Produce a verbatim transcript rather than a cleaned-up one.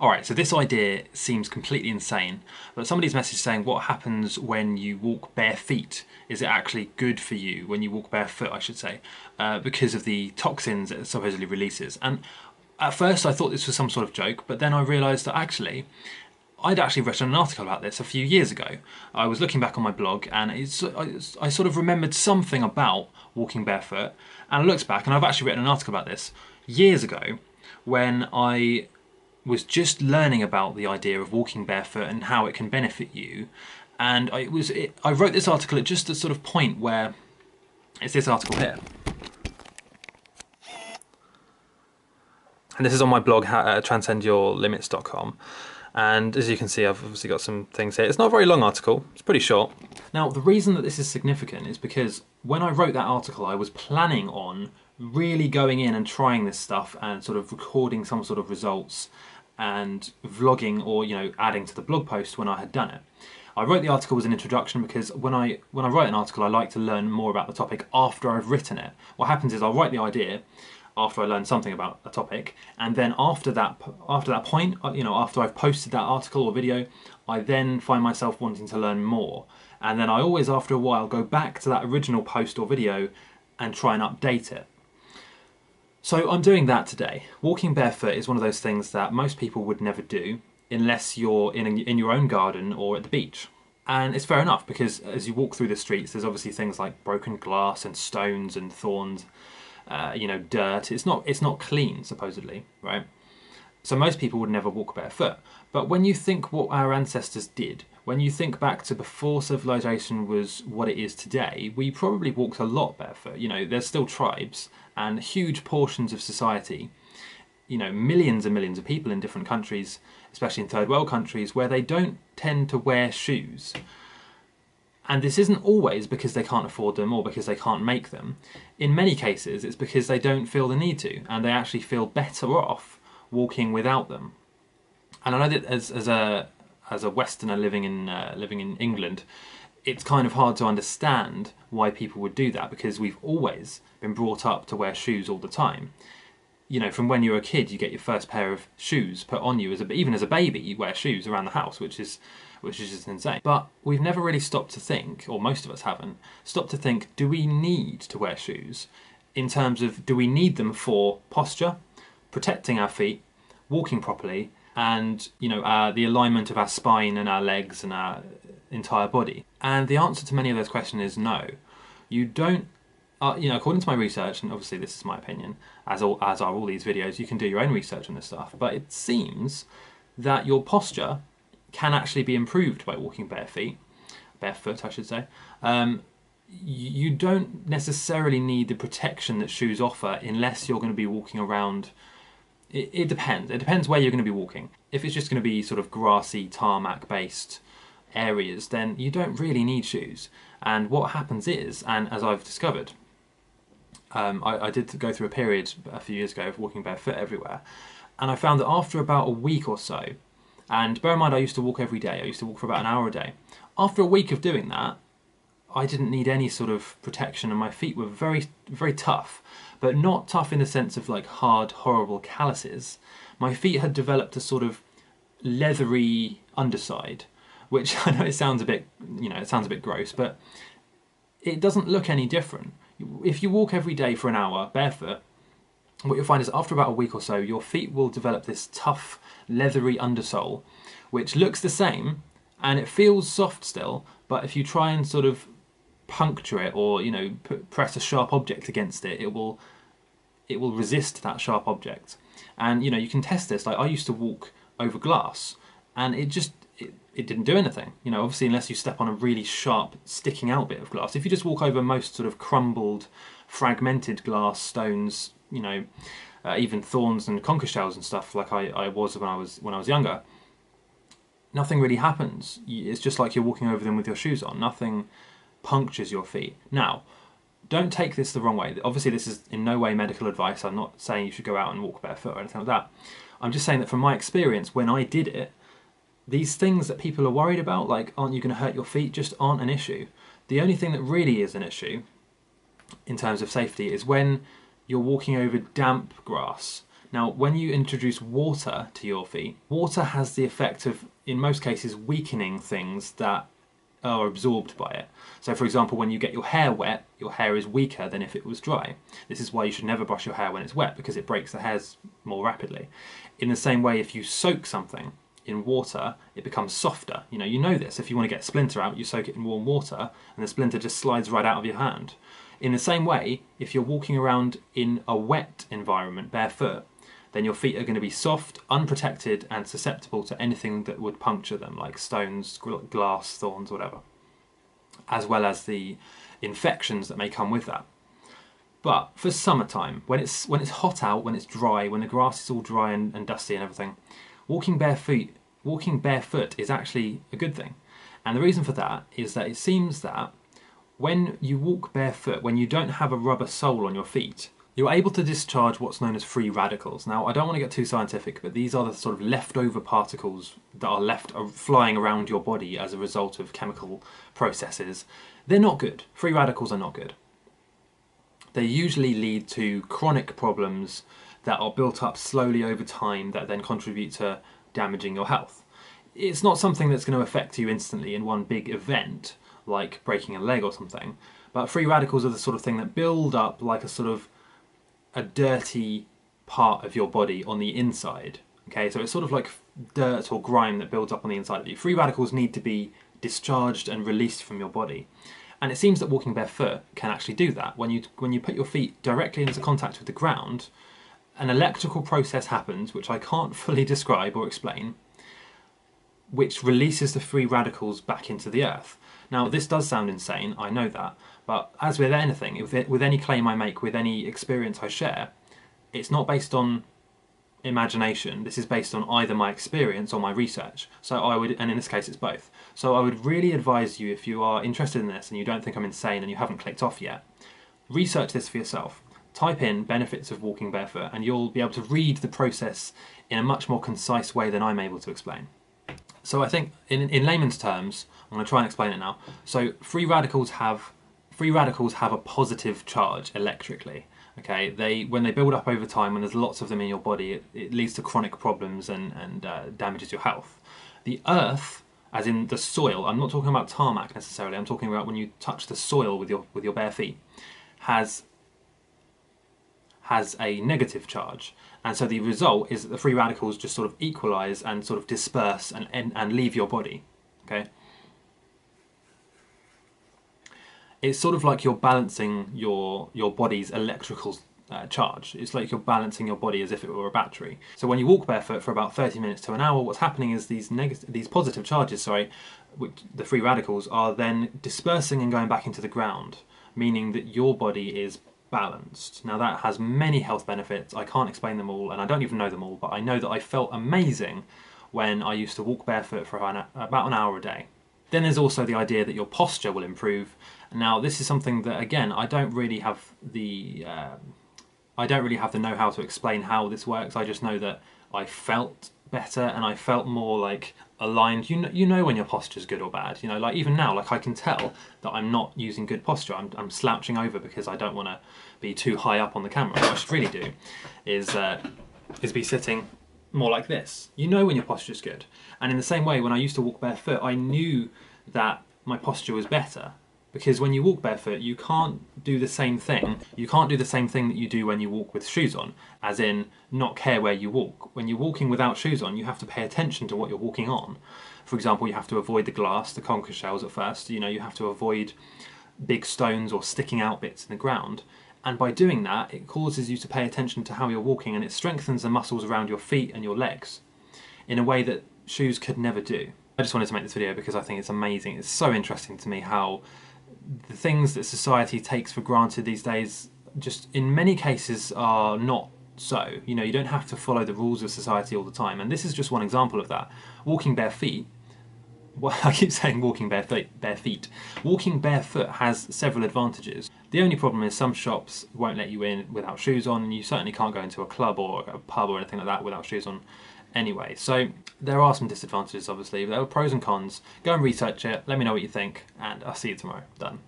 All right, so this idea seems completely insane, but somebody's message saying, what happens when you walk bare feet? Is it actually good for you when you walk barefoot, I should say, uh, because of the toxins that it supposedly releases? And at first I thought this was some sort of joke, but then I realized that actually, I'd actually written an article about this a few years ago. I was looking back on my blog and it's, I, I sort of remembered something about walking barefoot, and I looked back and I've actually written an article about this years ago when I was just learning about the idea of walking barefoot and how it can benefit you. And I, was, it, I wrote this article at just the sort of point where, it's this article here. And this is on my blog, uh, transcend your limits dot com. And as you can see, I've obviously got some things here. It's not a very long article, it's pretty short. Now, the reason that this is significant is because when I wrote that article, I was planning on really going in and trying this stuff and sort of recording some sort of results and vlogging, or, you know, adding to the blog post when I had done it. I wrote the article as an introduction because when I, when I write an article, I like to learn more about the topic after I've written it. What happens is I'll write the idea after I learn something about a topic, and then after that, after that point, you know, after I've posted that article or video, I then find myself wanting to learn more. And then I always, after a while, go back to that original post or video and try and update it. So I'm doing that today. Walking barefoot is one of those things that most people would never do unless you're in, a, in your own garden or at the beach. And it's fair enough, because as you walk through the streets, there's obviously things like broken glass and stones and thorns. Uh, you know, dirt. It's not, it's not clean, supposedly, right? So most people would never walk barefoot. But when you think what our ancestors did, when you think back to before civilization was what it is today, we probably walked a lot barefoot. You know, there's still tribes and huge portions of society, you know, millions and millions of people in different countries, especially in third world countries, where they don't tend to wear shoes. And this isn't always because they can't afford them or because they can't make them. In many cases, it's because they don't feel the need to, and they actually feel better off walking without them. And I know that as, as, a, as a Westerner living in, uh, living in England, it's kind of hard to understand why people would do that, because we've always been brought up to wear shoes all the time. You know, from when you were a kid, you get your first pair of shoes put on you. As a, even as a baby, you wear shoes around the house, which is, which is just insane. But we've never really stopped to think, or most of us haven't, stopped to think, do we need to wear shoes? In terms of, do we need them for posture, protecting our feet, walking properly, and, you know, uh, the alignment of our spine and our legs and our entire body? And the answer to many of those questions is no. You don't. Uh, you know, according to my research, and obviously this is my opinion, as, all, as are all these videos, you can do your own research on this stuff, but it seems that your posture can actually be improved by walking bare feet, barefoot I should say. Um, you don't necessarily need the protection that shoes offer unless you're going to be walking around. It, it depends, it depends where you're going to be walking. If it's just going to be sort of grassy, tarmac based areas, then you don't really need shoes. And what happens is, and as I've discovered, Um, I, I did go through a period a few years ago of walking barefoot everywhere, and I found that after about a week or so, and bear in mind I used to walk every day, I used to walk for about an hour a day, after a week of doing that I didn't need any sort of protection, and my feet were very, very tough, but not tough in the sense of like hard, horrible calluses. My feet had developed a sort of leathery underside, which I know it sounds a bit, you know, it sounds a bit gross, but it doesn't look any different. If you walk every day for an hour barefoot, what you'll find is after about a week or so, your feet will develop this tough, leathery undersole, which looks the same and it feels soft still, but if you try and sort of puncture it or, you know, put, press a sharp object against it, it will, it will resist that sharp object. And, you know, you can test this. Like, I used to walk over glass and it just, It, it didn't do anything, you know, obviously unless you step on a really sharp sticking out bit of glass. If you just walk over most sort of crumbled, fragmented glass, stones, you know, uh, even thorns and conker shells and stuff, like I, I was when I was when I was younger, nothing really happens. It's just like you're walking over them with your shoes on. Nothing punctures your feet. Now, don't take this the wrong way. Obviously this is in no way medical advice. I'm not saying you should go out and walk barefoot or anything like that. I'm just saying that from my experience, when I did it, these things that people are worried about, like, aren't you going to hurt your feet, just aren't an issue. The only thing that really is an issue in terms of safety is when you're walking over damp grass. Now, when you introduce water to your feet, water has the effect of, in most cases, weakening things that are absorbed by it. So for example, when you get your hair wet, your hair is weaker than if it was dry. This is why you should never brush your hair when it's wet, because it breaks the hairs more rapidly. In the same way, if you soak something in water, it becomes softer. You know, you know this. If you want to get a splinter out, you soak it in warm water and the splinter just slides right out of your hand. In the same way, if you're walking around in a wet environment, barefoot, then your feet are going to be soft, unprotected, and susceptible to anything that would puncture them, like stones, glass, thorns, whatever, as well as the infections that may come with that. But for summertime, when it's, when it's hot out, when it's dry, when the grass is all dry and, and dusty and everything, walking barefoot, walking barefoot is actually a good thing. And the reason for that is that it seems that when you walk barefoot, when you don't have a rubber sole on your feet, you're able to discharge what's known as free radicals. Now, I don't want to get too scientific, but these are the sort of leftover particles that are left flying around your body as a result of chemical processes. They're not good. Free radicals are not good. They usually lead to chronic problems that are built up slowly over time that then contribute to damaging your health. It's not something that's going to affect you instantly in one big event, like breaking a leg or something, but free radicals are the sort of thing that build up like a sort of a dirty part of your body on the inside. Okay, so it's sort of like dirt or grime that builds up on the inside of you. Free radicals need to be discharged and released from your body, and it seems that walking barefoot can actually do that. When you when you put your feet directly into contact with the ground, an electrical process happens, which I can't fully describe or explain, which releases the free radicals back into the earth. Now, this does sound insane, I know that, but as with anything, with any claim I make, with any experience I share, it's not based on imagination. This is based on either my experience or my research. So I would, and in this case it's both. So I would really advise you, if you are interested in this and you don't think I'm insane and you haven't clicked off yet, research this for yourself. Type in benefits of walking barefoot and you'll be able to read the process in a much more concise way than I'm able to explain. So I think in, in layman's terms, I'm going to try and explain it now. So free radicals have free radicals have a positive charge electrically. Okay, they when they build up over time, when there's lots of them in your body, it, it leads to chronic problems and and uh, damages your health. The earth, as in the soil, I'm not talking about tarmac necessarily. I'm talking about when you touch the soil with your with your bare feet, has has a negative charge. And so the result is that the free radicals just sort of equalize and sort of disperse and, and, and leave your body, okay? It's sort of like you're balancing your, your body's electrical uh, charge. It's like you're balancing your body as if it were a battery. So when you walk barefoot for about thirty minutes to an hour, what's happening is these, these positive charges, sorry, which the free radicals, are then dispersing and going back into the ground, meaning that your body is balanced. Now, that has many health benefits. I can't explain them all and I don't even know them all, but I know that I felt amazing when I used to walk barefoot for an, about an hour a day. Then there's also the idea that your posture will improve. Now, this is something that, again, I don't really have the um, I don't really have the know-how to explain how this works. I just know that I felt better and I felt more like aligned. You know, you know when your posture's good or bad. You know, like even now, like I can tell that I'm not using good posture. I'm, I'm slouching over because I don't want to be too high up on the camera. What I should really do is uh, is be sitting more like this. You know when your posture's good. And in the same way, when I used to walk barefoot, I knew that my posture was better, because when you walk barefoot, you can't do the same thing. You can't do the same thing that you do when you walk with shoes on, as in not care where you walk. When you're walking without shoes on, you have to pay attention to what you're walking on. For example, you have to avoid the glass, the conch shells at first. You know, you have to avoid big stones or sticking out bits in the ground. And by doing that, it causes you to pay attention to how you're walking, and it strengthens the muscles around your feet and your legs in a way that shoes could never do. I just wanted to make this video because I think it's amazing. It's so interesting to me how the things that society takes for granted these days just in many cases are not so. You know, you don't have to follow the rules of society all the time, and this is just one example of that. Walking bare feet, well, I keep saying walking bare feet, bare feet. Walking barefoot has several advantages. The only problem is some shops won't let you in without shoes on, and you certainly can't go into a club or a pub or anything like that without shoes on anyway. So there are some disadvantages, obviously, but there are pros and cons. Go and research it, let me know what you think, and I'll see you tomorrow. Done.